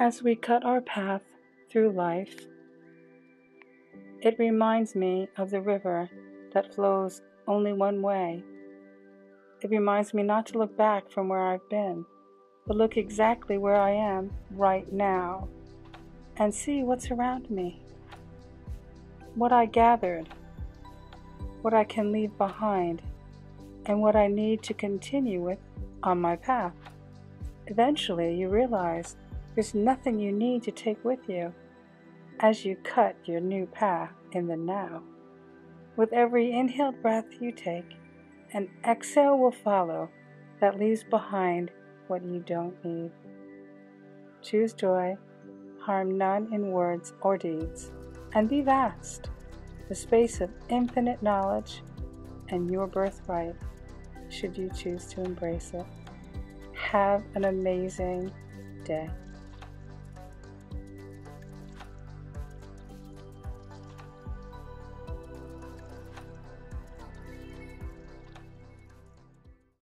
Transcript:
As we cut our path through life, it reminds me of the river that flows only one way. It reminds me not to look back from where I've been, but look exactly where I am right now and see what's around me, what I gathered, what I can leave behind, and what I need to continue with on my path. Eventually, you realize there's nothing you need to take with you as you cut your new path in the now. With every inhaled breath you take, an exhale will follow that leaves behind what you don't need. Choose joy, harm none in words or deeds, and be vast, the space of infinite knowledge and your birthright, should you choose to embrace it. Have an amazing day.